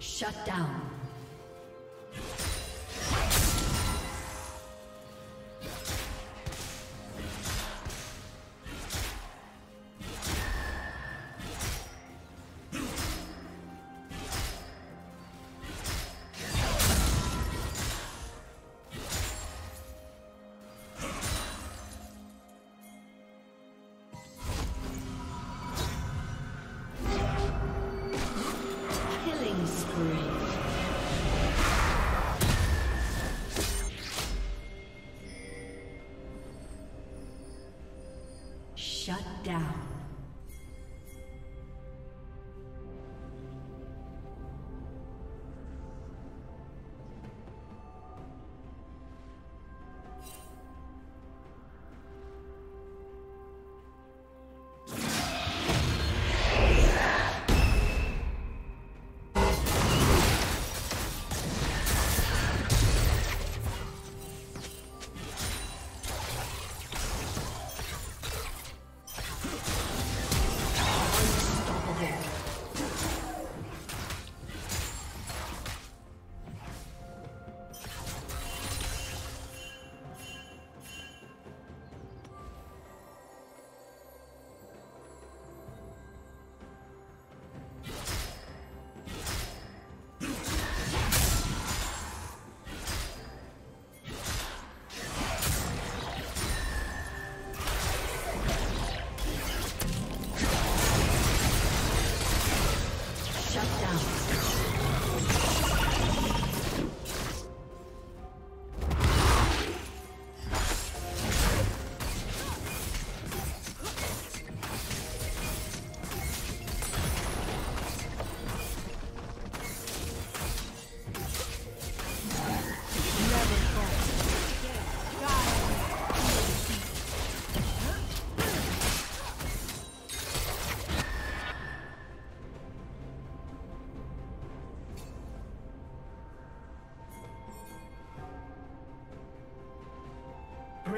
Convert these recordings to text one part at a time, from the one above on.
Shut down. Shut down.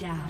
Down.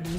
Blue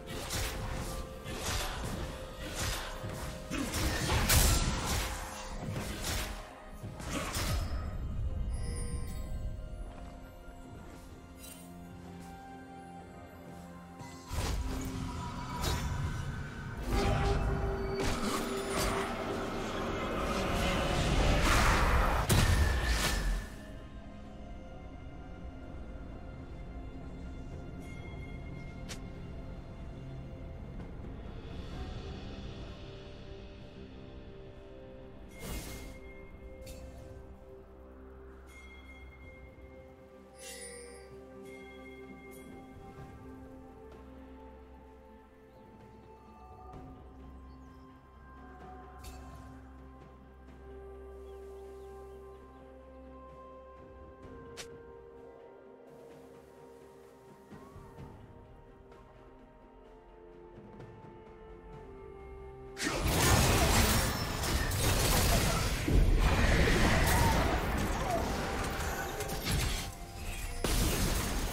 Blue team's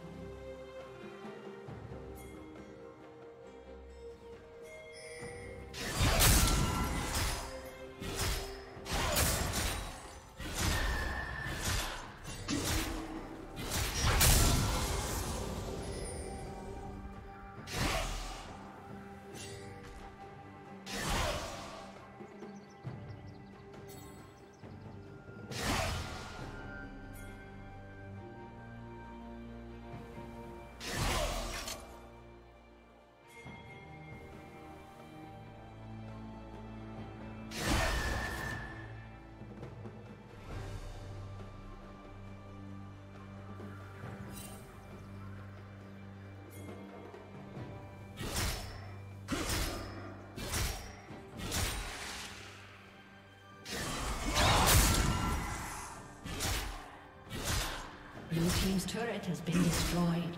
Blue team's turret has been destroyed.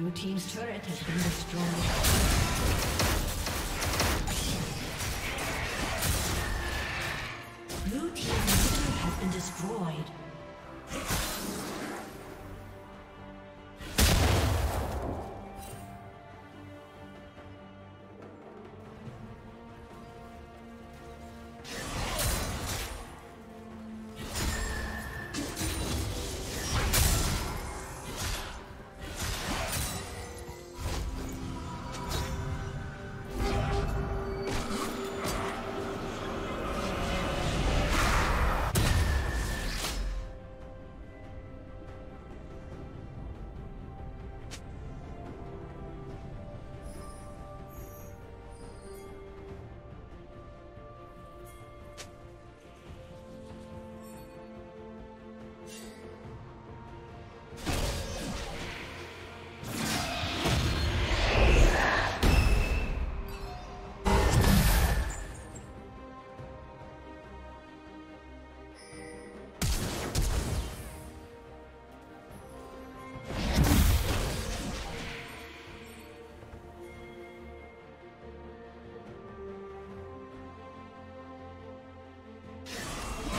Blue team's turret has been destroyed. Blue team's turret has been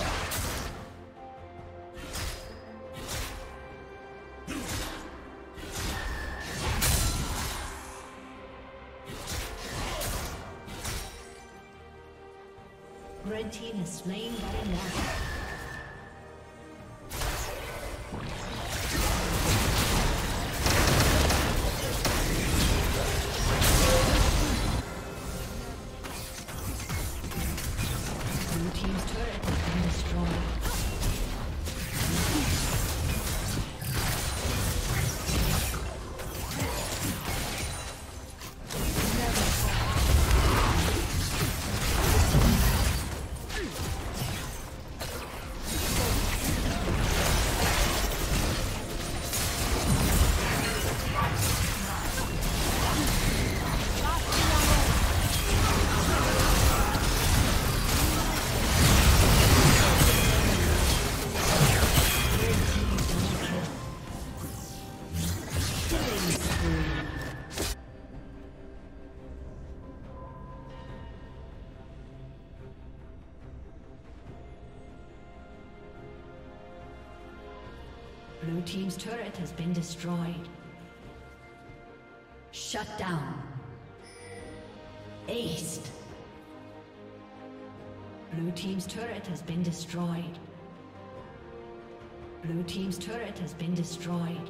destroyed. Red team has slain by now. Blue team's turret has been destroyed. Shut down. Aced. Blue team's turret has been destroyed. Blue team's turret has been destroyed.